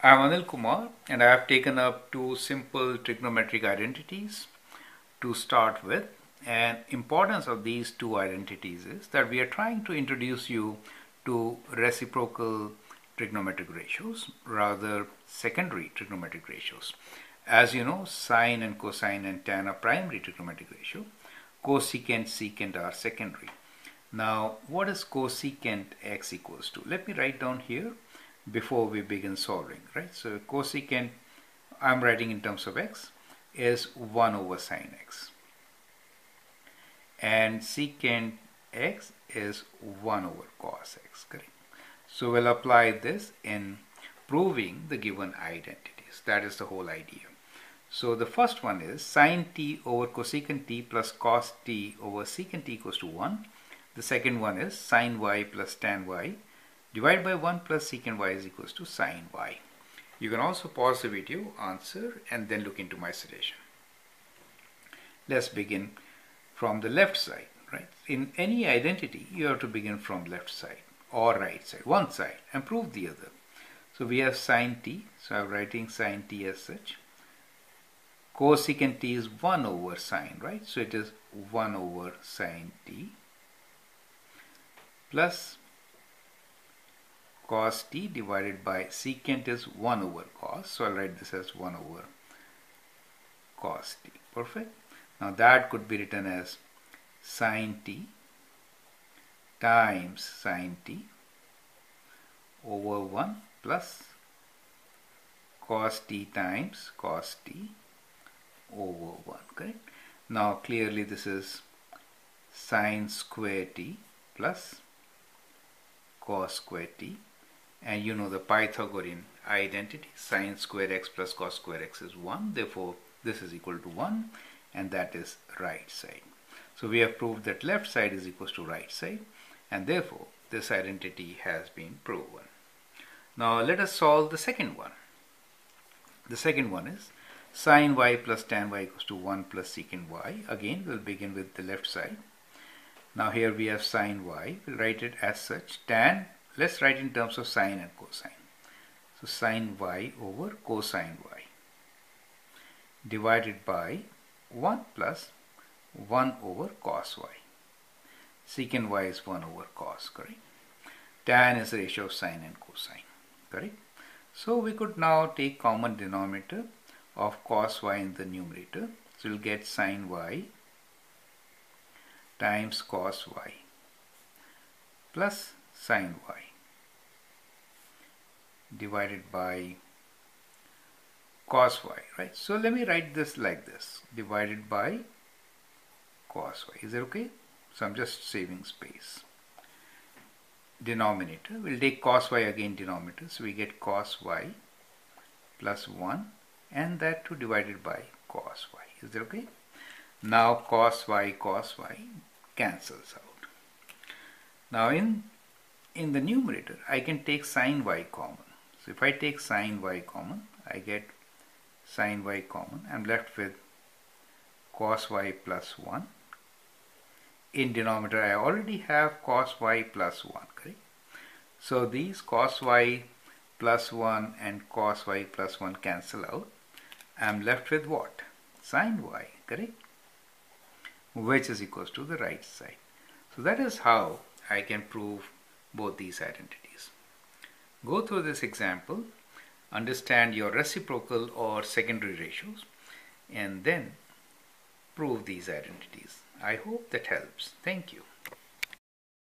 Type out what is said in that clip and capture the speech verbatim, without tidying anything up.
I am Anil Kumar, and I have taken up two simple trigonometric identities to start with. And importance of these two identities is that we are trying to introduce you to reciprocal trigonometric ratios, rather secondary trigonometric ratios. As you know, sine and cosine and tan are primary trigonometric ratio. Cosecant, secant are secondary. Now, what is cosecant x equals to? Let me write down here before we begin solving, right? So cosecant, I'm writing in terms of x, is one over sine x. And secant x is one over cos x, correct? So we'll apply this in proving the given identities. That is the whole idea. So the first one is sine t over cosecant t plus cos t over secant t equals to one. The second one is sine y plus tan y divided by one plus secant y is equals to sine y. You can also pause the video, answer, and then look into my solution. Let's begin from the left side, right? In any identity, you have to begin from left side or right side, one side, and prove the other. So we have sine t, so I'm writing sine t as such. Cosecant t is one over sine, right? So it is one over sine t plus cos t divided by secant is one over cos. So I'll write this as one over cos t. Perfect. Now that could be written as sine t times sine t over one plus cos t times cos t over one, correct? Now clearly this is sine square t plus cos square t, and you know the Pythagorean identity, sine square x plus cos square x is one, therefore this is equal to one, and that is right side. So we have proved that left side is equals to right side, and therefore this identity has been proven. Now let us solve the second one. The second one is sine y plus tan y equals to one plus secant y. Again, we'll begin with the left side. Now here we have sine y, we'll write it as such, tan, let's write in terms of sine and cosine. So sine y over cosine y divided by one plus one over cos y. Secant y is one over cos, correct? Tan is the ratio of sine and cosine, correct? So we could now take common denominator of cos y in the numerator. So we'll get sine y times cos y plus sine y divided by cos y, right? So let me write this like this, divided by cos y. Is it okay? So I'm just saving space. Denominator, we'll take cos y again denominator, so we get cos y plus one and that two divided by cos y. Is that okay? Now cos y cos y cancels out. Now in in the numerator I can take sine y common. So if I take sine y common, I get sine y common. I'm left with cos y plus one. In denominator I already have cos y plus one, correct? So these cos y plus one and cos y plus one cancel out. I am left with what? Sine y, correct? Which is equals to the right side. So that is how I can prove both these identities. Go through this example, understand your reciprocal or secondary ratios, and then prove these identities. I hope that helps. Thank you.